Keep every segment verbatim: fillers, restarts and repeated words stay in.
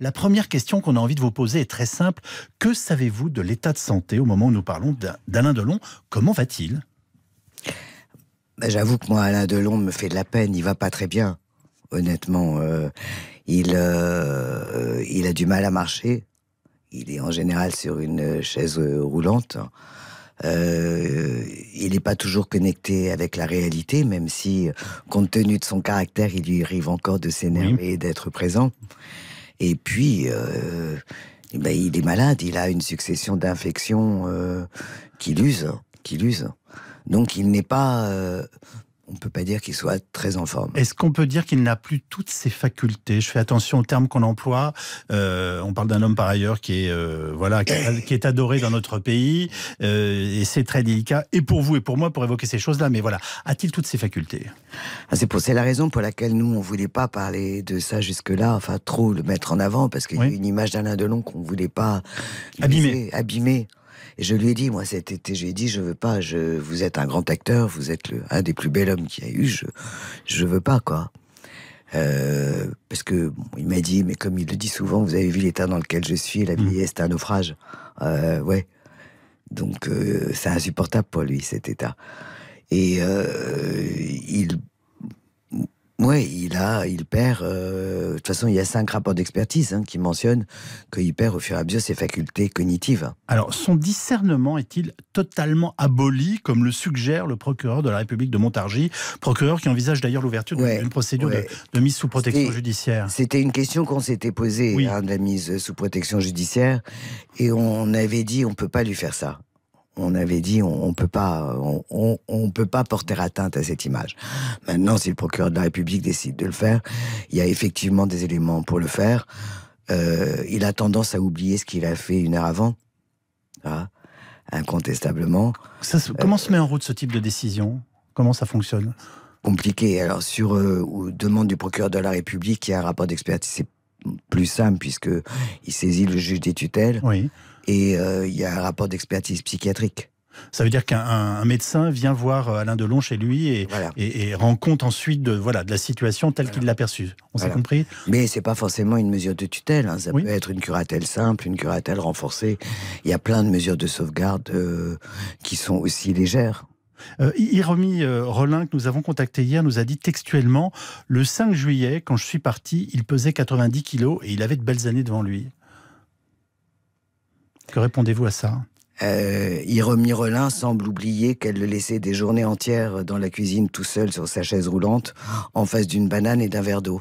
La première question qu'on a envie de vous poser est très simple. Que savez-vous de l'état de santé au moment où nous parlons d'Alain Delon? Comment va-t-il? Ben, j'avoue que moi, Alain Delon me fait de la peine. Il va pas très bien, honnêtement. Euh, il, euh, il a du mal à marcher. Il est en général sur une chaise roulante. Euh, il n'est pas toujours connecté avec la réalité, même si, compte tenu de son caractère, il lui arrive encore de s'énerver, oui, d'être présent. Et puis, euh, et ben, il est malade, il a une succession d'infections euh, qui l'usent, qui l'usent. Donc il n'est pas... Euh, on ne peut pas dire qu'il soit très en forme. Est-ce qu'on peut dire qu'il n'a plus toutes ses facultés? Je fais attention aux termes qu'on emploie. Euh, on parle d'un homme par ailleurs qui est, euh, voilà, qui, qui est adoré dans notre pays. Euh, et c'est très délicat, et pour vous et pour moi, pour évoquer ces choses-là. Mais voilà, a-t-il toutes ses facultés? ah, C'est pour, c'est la raison pour laquelle nous, on ne voulait pas parler de ça jusque-là, enfin trop le mettre en avant, parce qu'il y a une image d'Alain Delon qu'on ne voulait pas abîmer. abîmer. Et je lui ai dit, moi cet été, j'ai dit, je veux pas, je, vous êtes un grand acteur, vous êtes le, un des plus bels hommes qu'il y a eu, je, je veux pas, quoi. Euh, parce que, bon, il m'a dit, mais comme il le dit souvent, vous avez vu l'état dans lequel je suis, la vieillesse, c'est un naufrage. Euh, ouais. Donc, euh, c'est insupportable pour lui, cet état. Et euh, il... Ouais, il a, il perd. Euh, de toute façon, il y a cinq rapports d'expertise hein, qui mentionnent qu'il perd au fur et à mesure ses facultés cognitives. Alors, son discernement est-il totalement aboli, comme le suggère le procureur de la République de Montargis, procureur qui envisage d'ailleurs l'ouverture ouais, d'une procédure ouais. de, de mise sous protection judiciaire? C'était une question qu'on s'était posée, oui. hein, de la mise sous protection judiciaire, et on avait dit on peut pas lui faire ça. On avait dit, on ne peut pas, on, on, on peut pas porter atteinte à cette image. Maintenant, si le procureur de la République décide de le faire, il y a effectivement des éléments pour le faire. Euh, il a tendance à oublier ce qu'il a fait une heure avant, ah, incontestablement. Ça, comment euh, se met en route ce type de décision? Comment ça fonctionne? Compliqué. Alors, sur euh, demande du procureur de la République, il y a un rapport d'expertise, c'est plus simple, puisqu'il saisit le juge des tutelles. Oui. Et il euh, y a un rapport d'expertise psychiatrique. Ça veut dire qu'un médecin vient voir Alain Delon chez lui et, voilà. et, et rend compte ensuite de, voilà, de la situation telle voilà. qu'il l'a perçue. On voilà. s'est compris? Mais ce n'est pas forcément une mesure de tutelle. Hein. Ça oui. peut être une curatelle simple, une curatelle renforcée. Il y a plein de mesures de sauvegarde euh, qui sont aussi légères. Euh, Hiromi euh, Rolin, que nous avons contacté hier, nous a dit textuellement « Le cinq juillet, quand je suis parti, il pesait quatre-vingt-dix kilos et il avait de belles années devant lui ». Que répondez-vous à ça? euh, Hiromi Rolin semble oublier qu'elle le laissait des journées entières dans la cuisine tout seul sur sa chaise roulante, en face d'une banane et d'un verre d'eau.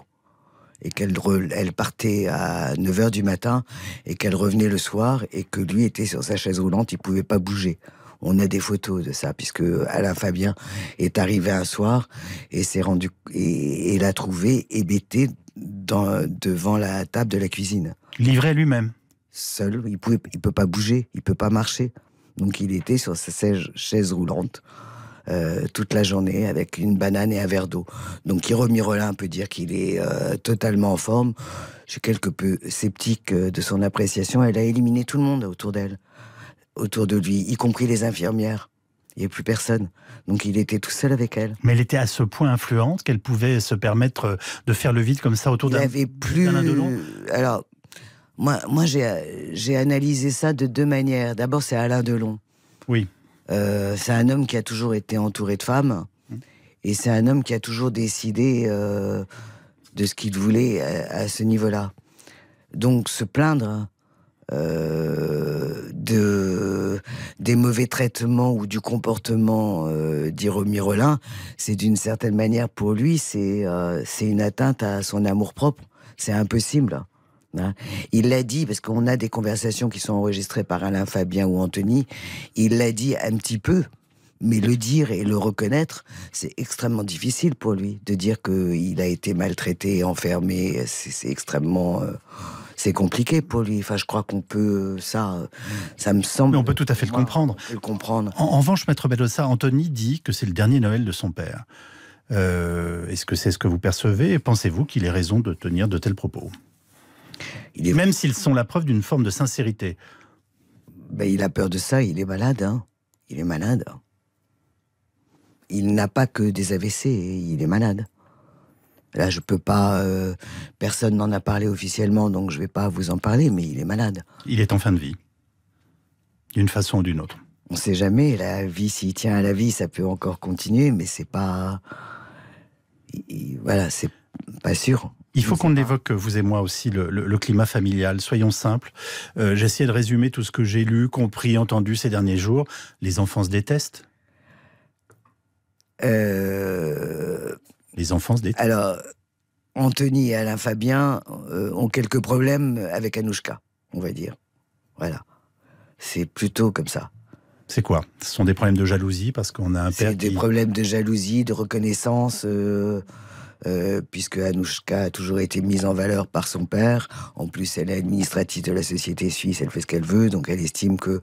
Et qu'elle elle partait à neuf heures du matin, et qu'elle revenait le soir, et que lui était sur sa chaise roulante, il ne pouvait pas bouger. On a des photos de ça, puisque Alain-Fabien est arrivé un soir, et s'est rendu, et, et l'a trouvé hébété dans, devant la table de la cuisine. Livré lui-même? Seul, il ne il peut pas bouger, il ne peut pas marcher. Donc il était sur sa chaise roulante euh, toute la journée avec une banane et un verre d'eau. Donc Hiromi Rolin peut dire qu'il est euh, totalement en forme. Je suis quelque peu sceptique de son appréciation. Elle a éliminé tout le monde autour d'elle, autour de lui, y compris les infirmières. Il n'y avait plus personne. Donc il était tout seul avec elle. Mais elle était à ce point influente qu'elle pouvait se permettre de faire le vide comme ça autour d'un Alain Delon. Alors... Moi, moi j'ai analysé ça de deux manières. D'abord, c'est Alain Delon. Oui. Euh, c'est un homme qui a toujours été entouré de femmes. Et c'est un homme qui a toujours décidé euh, de ce qu'il voulait à, à ce niveau-là. Donc, se plaindre euh, de, des mauvais traitements ou du comportement euh, d'Hiromi Rolin, c'est d'une certaine manière pour lui, c'est euh, une atteinte à son amour-propre. C'est impossible. Il l'a dit, parce qu'on a des conversations qui sont enregistrées par Alain Fabien ou Anthony, il l'a dit un petit peu, mais le dire et le reconnaître, c'est extrêmement difficile pour lui, de dire qu'il a été maltraité, enfermé, c'est extrêmement... Euh, c'est compliqué pour lui, enfin je crois qu'on peut... Ça, ça me semble... Mais on peut tout à fait le comprendre. Le comprendre. En, en revanche, Maître Belosa, Anthony dit que c'est le dernier Noël de son père. Euh, Est-ce que c'est ce que vous percevez? Et pensez-vous qu'il ait raison de tenir de tels propos? Il est... Même s'ils sont la preuve d'une forme de sincérité. Ben, il a peur de ça, il est malade. Hein. Il est malade. Il n'a pas que des A V C, il est malade. Là, je peux pas... Euh, personne n'en a parlé officiellement, donc je vais pas vous en parler, mais il est malade. Il est en fin de vie. D'une façon ou d'une autre. On ne sait jamais. La vie, s'il tient à la vie, ça peut encore continuer, mais c'est pas... Voilà, c'est pas sûr. Il faut qu'on évoque, vous et moi aussi, le, le, le climat familial. Soyons simples. Euh, J'essayais de résumer tout ce que j'ai lu, compris, entendu ces derniers jours. Les enfants se détestent. Euh... Les enfants se détestent. Alors, Anthony et Alain-Fabien euh, ont quelques problèmes avec Anouchka, on va dire. Voilà. C'est plutôt comme ça. C'est quoi? Ce sont des problèmes de jalousie parce qu'on a un père qui... C'est des problèmes de jalousie, de reconnaissance, euh, euh, puisque Anouchka a toujours été mise en valeur par son père. En plus, elle est administrative de la société suisse, elle fait ce qu'elle veut, donc elle estime que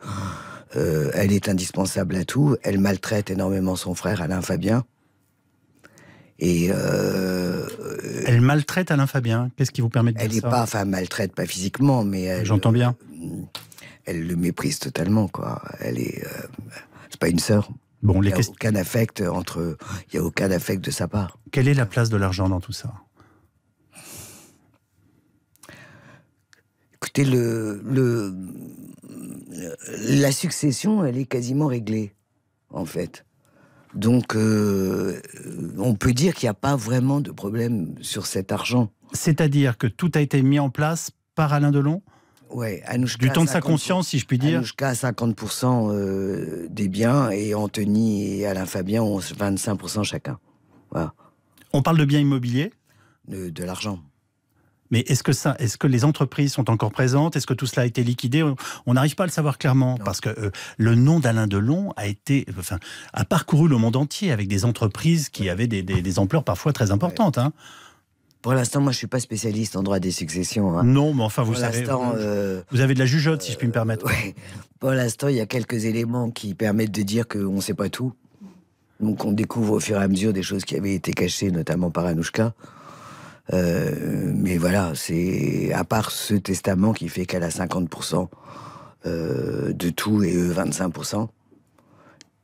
euh, elle est indispensable à tout. Elle maltraite énormément son frère Alain-Fabien. Et euh, elle maltraite Alain-Fabien. Qu'est-ce qui vous permet de dire ça? Elle n'est pas, enfin, maltraite pas physiquement, mais... J'entends bien. Euh, Elle le méprise totalement, quoi. Elle est... Euh, c'est pas une sœur. Bon, les il n'y a questions... aucun affect entre... Il n'y a aucun affect de sa part. Quelle est la place de l'argent dans tout ça? Écoutez, le, le... La succession, elle est quasiment réglée, en fait. Donc, euh, on peut dire qu'il n'y a pas vraiment de problème sur cet argent. C'est-à-dire que tout a été mis en place par Alain Delon? Ouais, Anouchka du temps de sa conscience, si je puis dire. Anouchka a cinquante pour cent euh, des biens et Anthony et Alain-Fabien ont vingt-cinq pour cent chacun. Voilà. On parle de biens immobiliers? De, de l'argent. Mais est-ce que, est-ce que les entreprises sont encore présentes? Est-ce que tout cela a été liquidé? On n'arrive pas à le savoir clairement, non. Parce que euh, le nom d'Alain Delon a, été, enfin, a parcouru le monde entier avec des entreprises qui avaient des, des, des ampleurs parfois très importantes. Ouais. Hein. Pour l'instant, moi, je ne suis pas spécialiste en droit des successions. Hein. Non, mais enfin, vous savez, euh, vous avez de la jugeote, euh, si je puis me permettre. Ouais. Pour l'instant, il y a quelques éléments qui permettent de dire qu'on ne sait pas tout. Donc, on découvre au fur et à mesure des choses qui avaient été cachées, notamment par Anouchka. Euh, mais voilà, c'est à part ce testament qui fait qu'elle a cinquante pour cent euh, de tout et eux vingt-cinq pour cent.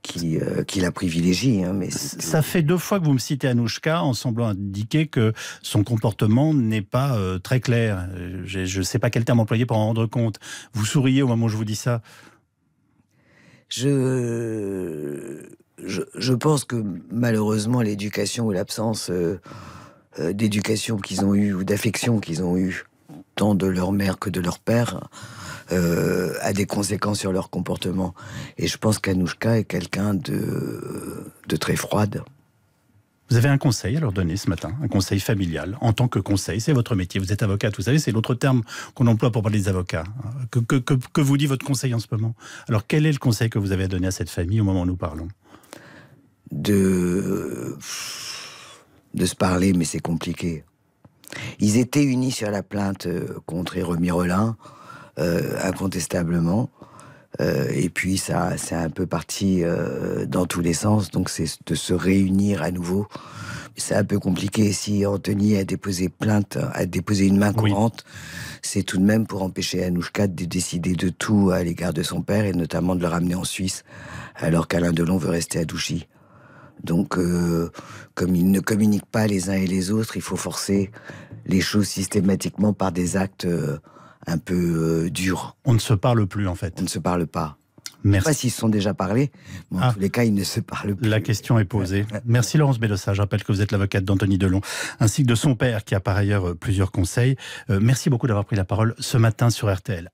Qui, euh, qui la privilégie. Hein, mais ça fait deux fois que vous me citez Anouchka en semblant indiquer que son comportement n'est pas euh, très clair. Je ne sais pas quel terme employer pour en rendre compte. Vous souriez au moment où je vous dis ça? Je, je, je pense que malheureusement l'éducation ou l'absence euh, euh, d'éducation qu'ils ont eue ou d'affection qu'ils ont eue tant de leur mère que de leur père Euh, a des conséquences sur leur comportement. Et je pense qu'Anouchka est quelqu'un de, de très froide. Vous avez un conseil à leur donner ce matin, un conseil familial, en tant que conseil, c'est votre métier, vous êtes avocate, vous savez, c'est l'autre terme qu'on emploie pour parler des avocats. Que, que, que, que vous dit votre conseil en ce moment? Alors quel est le conseil que vous avez à donner à cette famille au moment où nous parlons? De... de se parler, mais c'est compliqué. Ils étaient unis sur la plainte contre Hiromi Rolin, Euh, incontestablement, euh, et puis ça c'est un peu parti euh, dans tous les sens, donc c'est de se réunir à nouveau. C'est un peu compliqué. Si Anthony a déposé plainte, a déposé une main courante, oui, c'est tout de même pour empêcher Anouchka de décider de tout à l'égard de son père, et notamment de le ramener en Suisse, alors qu'Alain Delon veut rester à Douchy. Donc, euh, comme ils ne communiquent pas les uns et les autres, il faut forcer les choses systématiquement par des actes... Euh, un peu euh, dur. On ne se parle plus, en fait. On ne se parle pas. Merci. Je ne sais pas s'ils se sont déjà parlé, mais en ah, tous les cas, ils ne se parlent plus. La question est posée. Merci Laurence Bedossa. Je rappelle que vous êtes l'avocate d'Anthony Delon, ainsi que de son père, qui a par ailleurs euh, plusieurs conseils. Euh, merci beaucoup d'avoir pris la parole ce matin sur R T L.